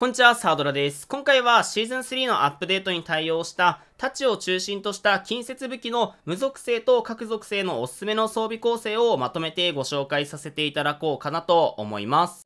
こんにちは、サードラです。今回はシーズン3のアップデートに対応した太刀を中心とした近接武器の無属性と各属性のおすすめの装備構成をまとめてご紹介させていただこうかなと思います。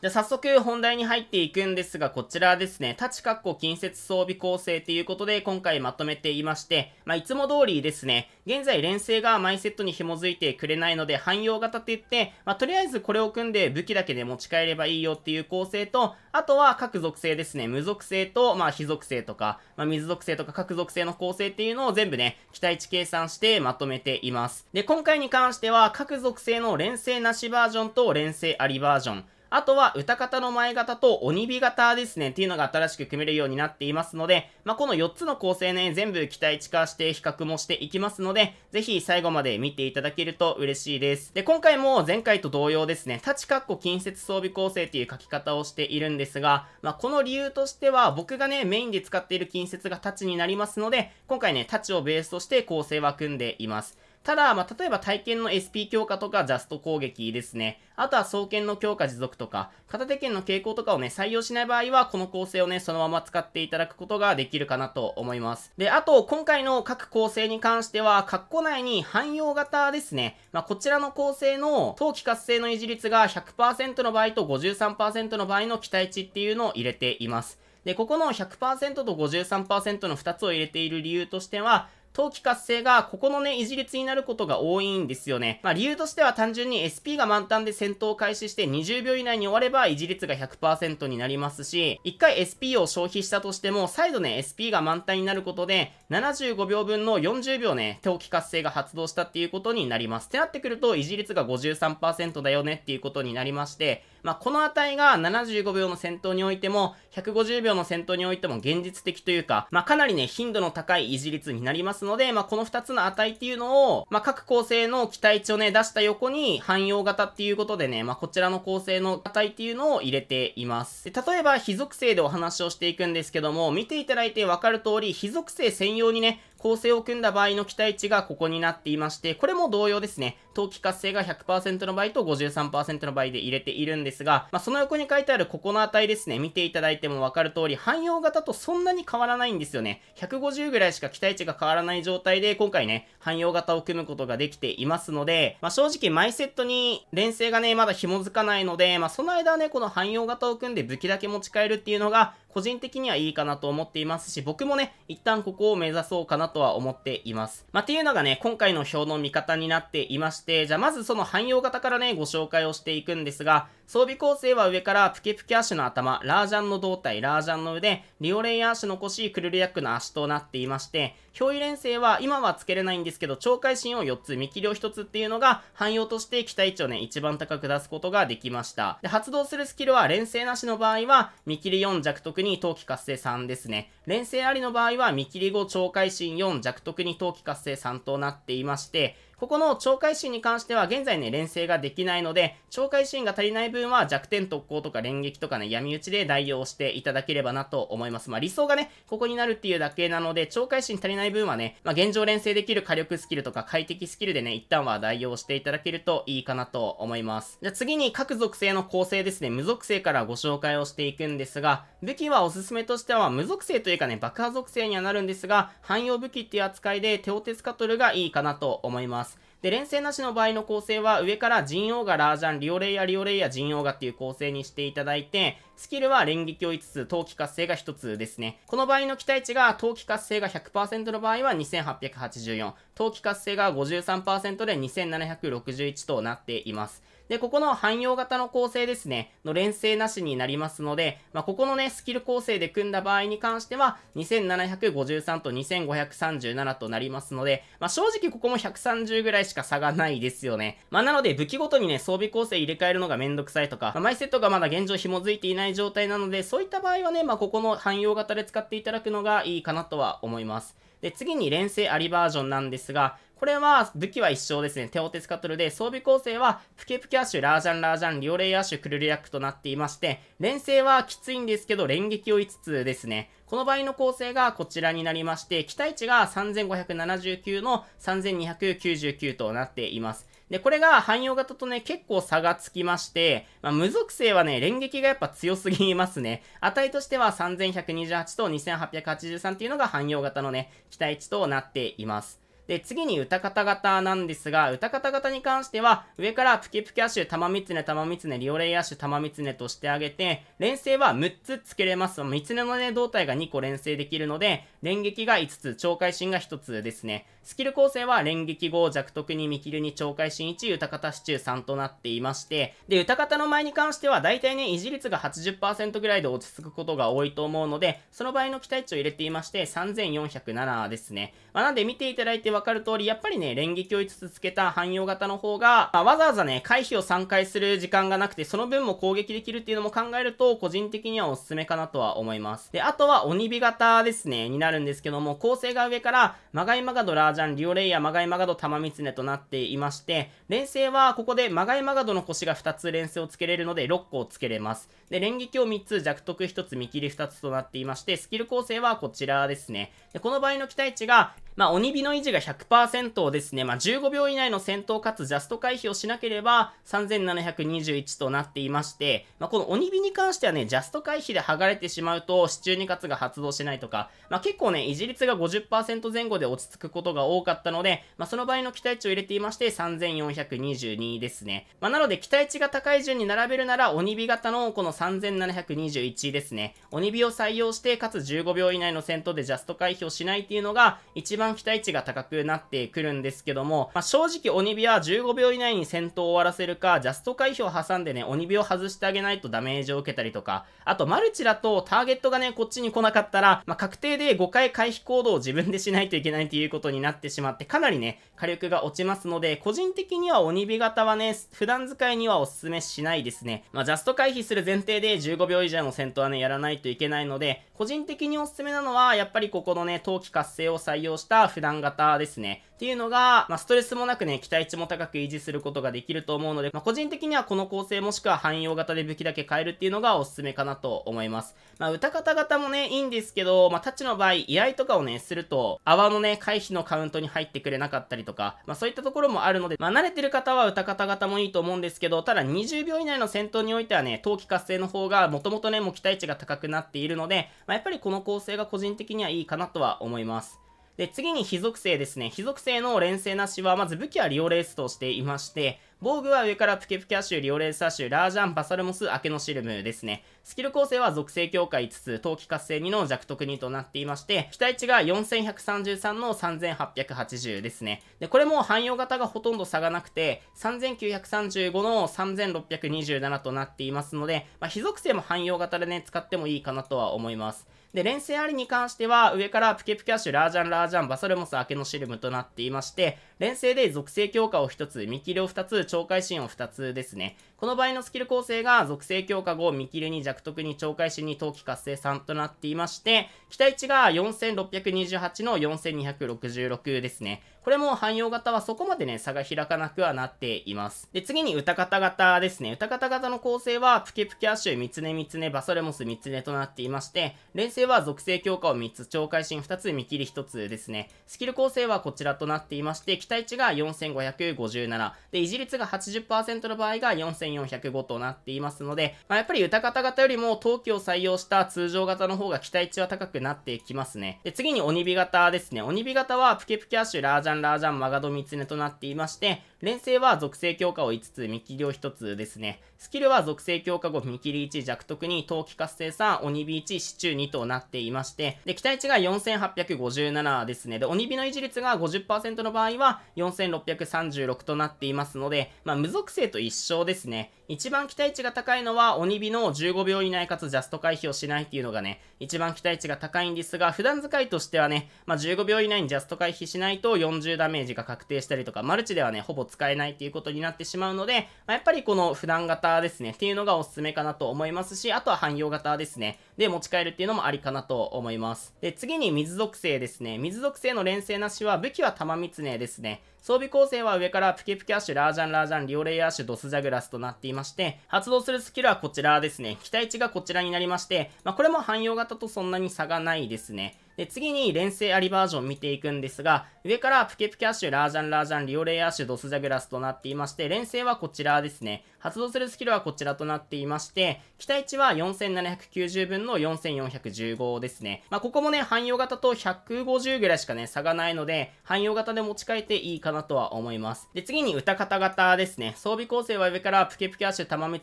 じゃあ早速本題に入っていくんですが、こちらですね、太刀括弧近接装備構成ということで今回まとめていまして、いつも通りですね、現在連成がマイセットに紐づいてくれないので汎用型って言って、とりあえずこれを組んで武器だけで持ち帰ればいいよっていう構成と、あとは各属性ですね、無属性と、火属性とか、水属性とか各属性の構成っていうのを全部ね、期待値計算してまとめています。で、今回に関しては各属性の連成なしバージョンと連成ありバージョン、あとは、歌方の前型と鬼火型ですね、っていうのが新しく組めるようになっていますので、この4つの構成ね、全部期待値化して比較もしていきますので、ぜひ最後まで見ていただけると嬉しいです。で、今回も前回と同様ですね、太刀括弧近接装備構成っていう書き方をしているんですが、この理由としては、僕がね、メインで使っている近接が太刀になりますので、今回ね、太刀をベースとして構成は組んでいます。ただ、例えば体験の SP 強化とかジャスト攻撃ですね。あとは双剣の強化持続とか、片手剣の傾向とかをね、採用しない場合は、この構成をね、そのまま使っていただくことができるかなと思います。で、あと、今回の各構成に関しては、括弧内に汎用型ですね。こちらの構成の、早期活性の維持率が 100% の場合と 53% の場合の期待値っていうのを入れています。で、ここの 100% と 53% の2つを入れている理由としては、早期活性が、ここのね、維持率になることが多いんですよね。理由としては単純に SP が満タンで戦闘を開始して20秒以内に終われば、維持率が 100% になりますし、1回 SP を消費したとしても、再度ね、SP が満タンになることで、75秒分の40秒ね、早期活性が発動したっていうことになります。ってなってくると、維持率が 53% だよねっていうことになりまして、この値が75秒の戦闘においても、150秒の戦闘においても現実的というか、かなりね、頻度の高い維持率になりますので、この2つの値っていうのを、各構成の期待値をね、出した横に汎用型っていうことでね、こちらの構成の値っていうのを入れています。で、例えば、火属性でお話をしていくんですけども、見ていただいてわかる通り、火属性専用にね、構成を組んだ場合の期待値がここになっていまして、これも同様ですね、早期活性が 100% の場合と 53% の場合で入れているんですが、その横に書いてあるここの値ですね、見ていただいてもわかる通り、汎用型とそんなに変わらないんですよね。150ぐらいしか期待値が変わらない状態で、今回ね、汎用型を組むことができていますので、正直マイセットに連成がね、まだ紐づかないので、その間はね、この汎用型を組んで武器だけ持ち帰るっていうのが、個人的にはいいかなと思っていますし、僕もね、一旦ここを目指そうかなとは思っています。っていうのがね、今回の表の見方になっていまして、じゃあまずその汎用型からね、ご紹介をしていくんですが、装備構成は上から、プケプケアシュの頭、ラージャンの胴体、ラージャンの腕、リオレイアーシュの腰、クルルヤックの足となっていまして、憑依連成は今はつけれないんですけど、鳥海神を4つ、見切りを1つっていうのが、汎用として期待値をね、一番高く出すことができました。で、発動するスキルは、連成なしの場合は、見切り4弱特に冬季活性3ですね。連成ありの場合は、見切り5、鳥海神4弱特に冬季活性3となっていまして、ここの鳥海神に関しては現在ね、連成ができないので、鳥海神が足りない分は弱点特攻とか連撃とかね、闇討ちで代用していただければなと思います。理想がね、ここになるっていうだけなので、鳥海神足りない分はね、現状連成できる火力スキルとか快適スキルでね、一旦は代用していただけるといいかなと思います。じゃあ次に各属性の構成ですね、無属性からご紹介をしていくんですが、武器はおすすめとしては無属性というかね、爆破属性にはなるんですが、汎用武器っていう扱いでテオテスカトルがいいかなと思います。で、連成なしの場合の構成は上から陣王がラージャン、リオレイヤ、陣王がっていう構成にしていただいて、スキルは連撃を5つ、冬季活性が1つですね。この場合の期待値が、冬季活性が 100% の場合は2884、冬季活性が 53% で2761となっています。で、ここの汎用型の構成ですね、の連成なしになりますので、ここのね、スキル構成で組んだ場合に関しては、2753と2537となりますので、正直ここも130ぐらいしか差がないですよね。なので、武器ごとにね、装備構成入れ替えるのがめんどくさいとか、マイセットがまだ現状紐づいていない状態なので、そういった場合はね、ここの汎用型で使っていただくのがいいかなとは思います。で、次に連成ありバージョンなんですが、これは武器は一緒ですね。テオテスカトルで装備構成はプケプケアシュ、ラージャン、リオレイアシュ、クルルヤックとなっていまして、連成はきついんですけど、連撃を5つですね。この場合の構成がこちらになりまして、期待値が3579の3299となっています。で、これが汎用型とね、結構差がつきまして、まあ、無属性はね、連撃がやっぱ強すぎますね。値としては3128と2883っていうのが汎用型のね、期待値となっています。で、次に歌方型なんですが、歌方型に関しては、上からプキプキアッシュ、玉三つね、玉三つね、リオレイアッシュ、玉三つねとしてあげて、連星は6つつけれます。三つねのね、胴体が2個連星できるので、連撃が5つ、鳥海神が1つですね。スキル構成は連撃5、弱特に見切りに鳥海神1、歌方支柱3となっていまして、で、歌方の前に関しては、大体ね、維持率が 80% ぐらいで落ち着くことが多いと思うので、その場合の期待値を入れていまして、3407ですね。まあ、なんで見ていただいてわかる通り、やっぱりね、連撃を5つつけた汎用型の方が、まあ、わざわざね、回避を3回する時間がなくて、その分も攻撃できるっていうのも考えると、個人的にはおすすめかなとは思います。で、あとは鬼火型ですね、になるんですけども、構成が上から、マガイマガド、ラージャン、リオレイヤ、マガイマガド、玉三つねとなっていまして、連星はここでマガイマガドの腰が2つ連星をつけれるので、6個をつけれます。で、連撃を3つ、弱特1つ、見切り2つとなっていまして、スキル構成はこちらですね。で、この場合の期待値が、まあ、鬼火の維持が 100% をですね、まあ、15秒以内の戦闘かつジャスト回避をしなければ、3721となっていまして、まあ、この鬼火に関してはね、ジャスト回避で剥がれてしまうと、支柱に活が発動しないとか、まあ、結構ね、維持率が 50% 前後で落ち着くことが多かったので、まあ、その場合の期待値を入れていまして、3422ですね。まあ、なので、期待値が高い順に並べるなら、鬼火型のこの3721ですね。鬼火を採用して、かつ15秒以内の戦闘でジャスト回避をしないっていうのが、一番期待値が高くなってくるんですけども、まあ、正直鬼火は15秒以内に戦闘を終わらせるか、ジャスト回避を挟んでね、鬼火を外してあげないとダメージを受けたりとか、あとマルチだとターゲットがね、こっちに来なかったら、まあ、確定で5回回避行動を自分でしないといけないということになってしまって、かなりね、火力が落ちますので、個人的には鬼火型はね、普段使いにはおすすめしないですね。まあ、ジャスト回避する前提で15秒以上の戦闘はね、やらないといけないので、個人的におすすめなのは、やっぱりここのね、冬季活性を採用した普段型ですね。っていうのが、まあ、ストレスもなくね、期待値も高く維持することができると思うので、まあ、個人的にはこの構成もしくは汎用型で武器だけ変えるっていうのがおすすめかなと思います。まあ、歌方型もね、いいんですけど、まあ、タッチの場合、居合とかをね、すると、泡のね、回避のカウントに入ってくれなかったりとか、まあ、そういったところもあるので、まあ、慣れてる方は歌方型もいいと思うんですけど、ただ20秒以内の戦闘においてはね、冬季活性の方がもともとね、もう期待値が高くなっているので、まあ、やっぱりこの構成が個人的にはいいかなとは思います。で、次に非属性ですね。非属性の連星なしは、まず武器はリオレースとしていまして、防具は上からプケプケアッシュ、リオレースアッシュ、ラージャン、バサルモス、明けのシルムですね。スキル構成は属性強化5つ、冬季活性2の弱特2となっていまして、期待値が4133の3880ですね。で、これも汎用型がほとんど差がなくて、3935の3627となっていますので、まあ、非属性も汎用型でね、使ってもいいかなとは思います。で、連星ありに関しては、上からプケプケアッシュ、ラージャン、ラージャン、バサルモス、明けのシルムとなっていまして、連星で属性強化を1つ、見切りを2つ、鳥海神を2つですね。この場合のスキル構成が属性強化5、見切りに弱特に鳥海神に冬季活性3となっていまして、期待値が4628の4266ですね。これも汎用型はそこまでね、差が開かなくはなっています。で、次に歌方型ですね。歌方型の構成は、プケプケアッシュ、ミツネミツネ、バサルモスミツネとなっていまして、連星は属性強化を3つ、鳥海神2つ、見切り1つですね。スキル構成はこちらとなっていまして、期待値が4557、で、維持率が 80% の場合が4405となっていますので、まあ、やっぱり歌方型よりも冬季を採用した通常型の方が期待値は高くなってきますね。で、次に鬼火型ですね。鬼火型は、プケプケアッシュ、ラージャン、ラージャン、マガドミツネとなっていまして、連星は属性強化を5つ、見切りを1つですね。スキルは属性強化5、見切り1、弱特2、冬季活性3、鬼火1、支柱2となっていまして、で、期待値が4857ですね。で、鬼火の維持率が 50% の場合は4636となっていますので、まあ、無属性と一緒ですね。一番期待値が高いのは、鬼火の15秒以内かつジャスト回避をしないっていうのがね、一番期待値が高いんですが、普段使いとしてはね、まあ、15秒以内にジャスト回避しないと40ダメージが確定したりとか、マルチではね、ほぼ使えないっていうことになってしまうので、まあ、やっぱりこの普段型ですね、っていうのがおすすめかなと思いますし、あとは汎用型ですね。で持ち帰るっていうのもありかなと思います。で、次に水属性ですね。水属性の連成なしは武器は玉三つねですね。装備構成は上からプキプキアッシュ、ラージャン、リオレイアッシュ、ドスジャグラスとなっていまして、発動するスキルはこちらですね。期待値がこちらになりまして、これも汎用型とそんなに差がないですね。で、次に連成ありバージョン見ていくんですが、上からプキプキアッシュ、ラージャン、リオレイアッシュ、ドスジャグラスとなっていまして、連成はこちらですね。発動するスキルはこちらとなっていまして、期待値は4790分の4415ですね。ここもね、汎用型と150ぐらいしかね、差がないので、汎用型で持ち替えていいかなとは思います。で、次に歌方型ですね。装備構成は上からプキプキアッシュ、玉三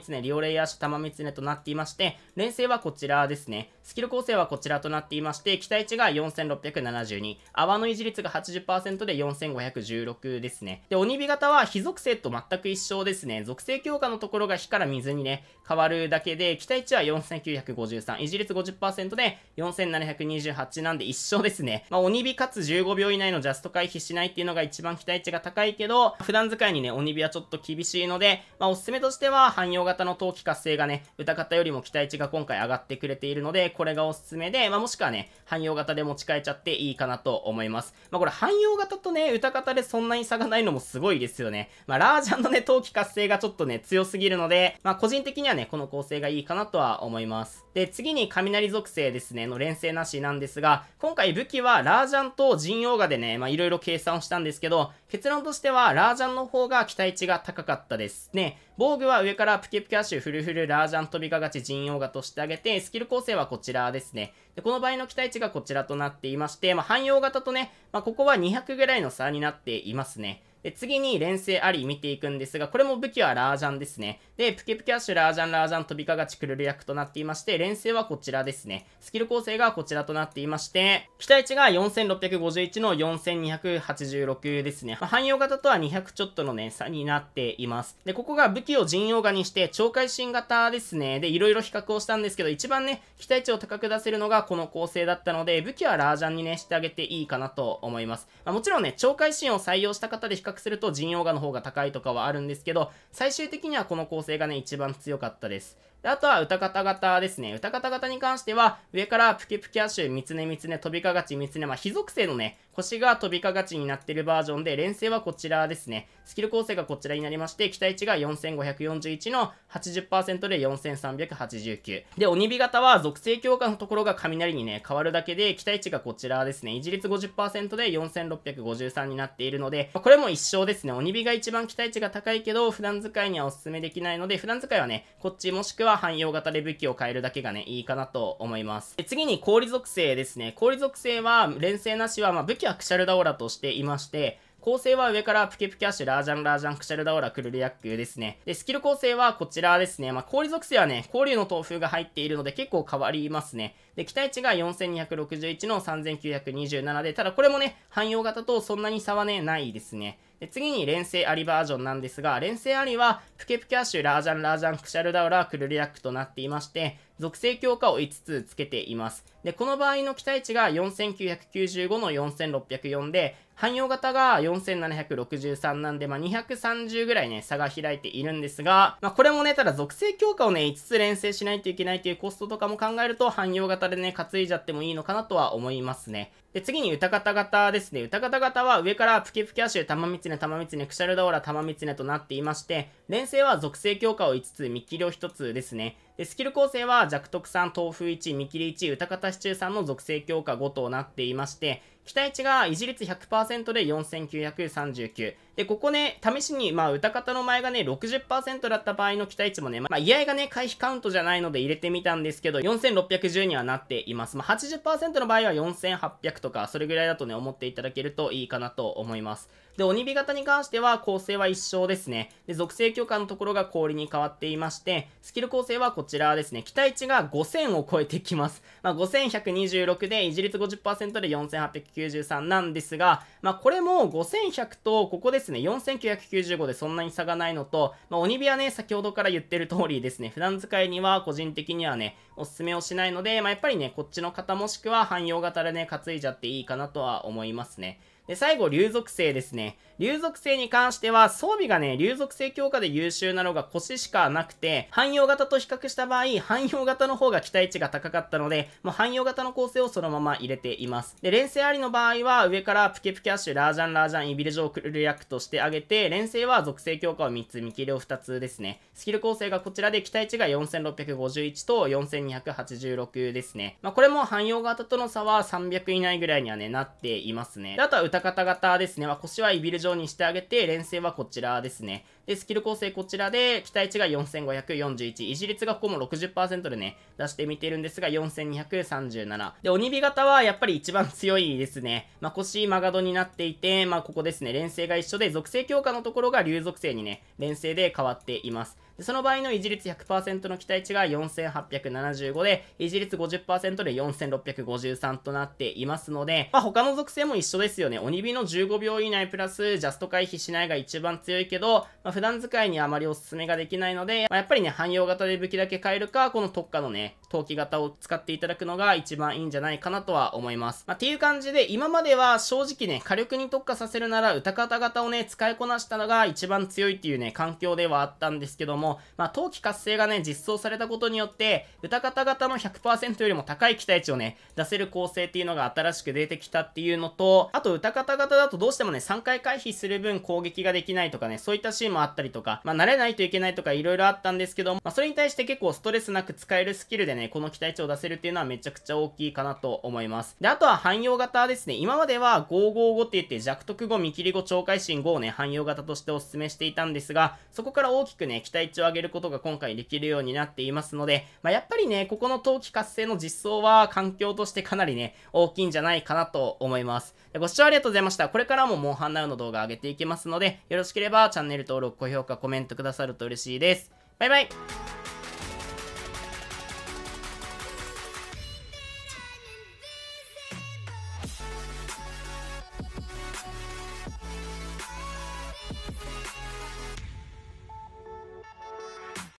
つね、リオレイアッシュ、玉三つねとなっていまして、連成はこちらですね。スキル構成はこちらとなっていまして、期待値が4672、泡の維持率が 80% で4516ですね。で、鬼火型は火属性と全く一緒ですね。属性強化のところが火から水にね、変わるだけで、期待値は4953、維持率 50% で4728なんで一緒ですね。鬼火かつ15秒以内のジャスト回避しないっていうのが一番期待値が高いけど、普段使いにね、鬼火はちょっと厳しいので、おすすめとしては、汎用型の冬季活性がね、歌方よりも期待値が今回上がってくれているので、これがおすすめで、もしくはね、汎用型で持ち替えちゃっていいかなと思います。これ汎用型とね、歌方でそんなに差がないのもすごいですよね。ラージャンのね、冬季活性がちょっとね、強すぎるので、個人的にはね、この構成がいいかなとは思います。で、次に雷属性ですね、の連成なしなんですが、今回武器はラージャンと陣容画でね、いろいろ計算をしたんですけど、結論としては、ラージャンの方が期待値が高かったですね。防具は上からプキプキアッシュ、フルラージャン飛びかがち、陣容画としてあげて、スキル構成はこちらですね。で、この場合の期待値がこちらとなっていまして、汎用型とね、ここは200ぐらいの差になっていますね。で、次に連成あり見ていくんですが、これも武器はラージャンですね。で、プキプキアッシュ、ラージャン、飛びかがち、クルル役となっていまして、連成はこちらですね。スキル構成がこちらとなっていまして、期待値が4651の4286ですね。汎用型とは200ちょっとのね、差になっています。で、ここが武器を陣容画にして、超会心型ですね。で、いろいろ比較をしたんですけど、一番ね、期待値を高く出せるのがこの構成だったので、武器はラージャンにね、してあげていいかなと思います。もちろんね、超会心を採用した方で比較すると陣容画の方が高いとかはあるんですけど、最終的にはこの構成がね、一番強かったです。で、あとは歌方型ですね。歌方型に関しては、上からプキプキアッシュ、三つね、飛びかがち、三つね、火属性のね、腰が飛びかがちになってるバージョンで、連成はこちらですね。スキル構成がこちらになりまして、期待値が4541の 80% で4389。で、鬼火型は属性強化のところが雷にね、変わるだけで、期待値がこちらですね。維持率 50% で4653になっているので、これも一緒ですね。鬼火が一番期待値が高いけど、普段使いにはおすすめできないので、普段使いはね、こっちもしくは汎用型で武器を変えるだけがね、いいかなと思います。で、次に氷属性ですね。氷属性は、連成なしは、武器はクシャルダオラとしていまして、構成は上からプキプキアッシュ、ラージャン、クシャルダオラ、クルルヤックですね。で、スキル構成はこちらですね。氷属性はね、氷の豆腐が入っているので結構変わりますね。で、期待値が4261の3927で、ただこれもね、汎用型とそんなに差はね、ないですね。で、次に連成ありバージョンなんですが、連成ありは、プキプキアッシュ、ラージャン、クシャルダオラ、クルルヤックとなっていまして、属性強化を5つつけています。で、この場合の期待値が4995の4604で、汎用型が4763なんで、230ぐらいね、差が開いているんですが、これもね、ただ属性強化をね、5つ連成しないといけないというコストとかも考えると、汎用型でね、担いじゃってもいいのかなとは思いますね。で、次に歌方型ですね。歌方型は上からプキプキアッシュ、玉三つね、クシャルダオラ、玉三つねとなっていまして、連成は属性強化を5つ、見切りを1つですね。で、スキル構成は弱特3、豆腐1、見切り1、歌方支柱3の属性強化5となっていまして、期待値が維持率 100% で4939。で、ここね、試しに、歌方の前がね、60% だった場合の期待値もね、居合がね、回避カウントじゃないので入れてみたんですけど、4610にはなっています。80% の場合は4800とか、それぐらいだとね、思っていただけるといいかなと思います。で、鬼火型に関しては、構成は一緒ですね。で、属性強化のところが氷に変わっていまして、スキル構成はこちらですね。期待値が5000を超えてきます。5126で、維持率 50% で4893なんですが、これも5100と、ここですね、4995でそんなに差がないのと、鬼火はね、先ほどから言ってる通りですね、普段使いには個人的にはね、おすすめをしないので、やっぱりね、こっちの方もしくは汎用型でね、担いじゃっていいかなとは思いますね。で、最後、竜属性ですね。竜属性に関しては、装備がね、竜属性強化で優秀なのが腰しかなくて、汎用型と比較した場合、汎用型の方が期待値が高かったので、もう汎用型の構成をそのまま入れています。で、連星ありの場合は、上からプケプケアッシュ、ラージャン、イビルジョークル役としてあげて、連星は属性強化を3つ、見切りを2つですね。スキル構成がこちらで、期待値が4651と4286ですね。まあ、これも汎用型との差は300以内ぐらいにはね、なっていますね。で、あとは歌方型ですね。まあ、腰はイビル状にしてあげて、連星はこちらですね。で、スキル構成こちらで、期待値が4541、維持率がここも 60% でね、出してみてるんですが、4237。で、鬼火型はやっぱり一番強いですね。まあ、腰マガドになっていて、まあ、ここですね、連星が一緒で、属性強化のところが竜属性にね、連星で変わっています。で、その場合の維持率 100% の期待値が4875で、維持率 50% で4653となっていますので、まあ、他の属性も一緒ですよね。鬼火の15秒以内プラス、ジャスト回避しないが一番強いけど、まあ、普段使いにあまりおすすめができないので、まあ、やっぱりね、汎用型で武器だけ変えるか、この特化のね、投機型を使っていただくのが一番いいんじゃないかなとは思います。まあ、っていう感じで、今までは正直ね、火力に特化させるなら、歌方型をね、使いこなしたのが一番強いっていうね、環境ではあったんですけども、まあ、冬季活性がね、実装されたことによって、歌方型の 100% よりも高い期待値をね、出せる構成っていうのが新しく出てきたっていうのと、あと歌方型だとどうしてもね、3回回避する分攻撃ができないとかね、そういったシーンもあったりとか、まあ、慣れないといけないとか色々あったんですけど、まあ、それに対して結構ストレスなく使えるスキルでね、この期待値を出せるっていうのはめちゃくちゃ大きいかなと思います。で、あとは汎用型ですね。今までは555って言って弱特5、見切り5、懲戒心5をね、汎用型としてお勧めしていたんですが、そこから大きくね、期待値を上げることが今回できるようになっていますので、まあ、やっぱりね、ここの冬季活性の実装は環境としてかなりね、大きいんじゃないかなと思います。ご視聴ありがとうございました。これからもモンハンナウの動画上げていきますので、よろしければチャンネル登録、高評価、コメントくださると嬉しいです。バイバイ。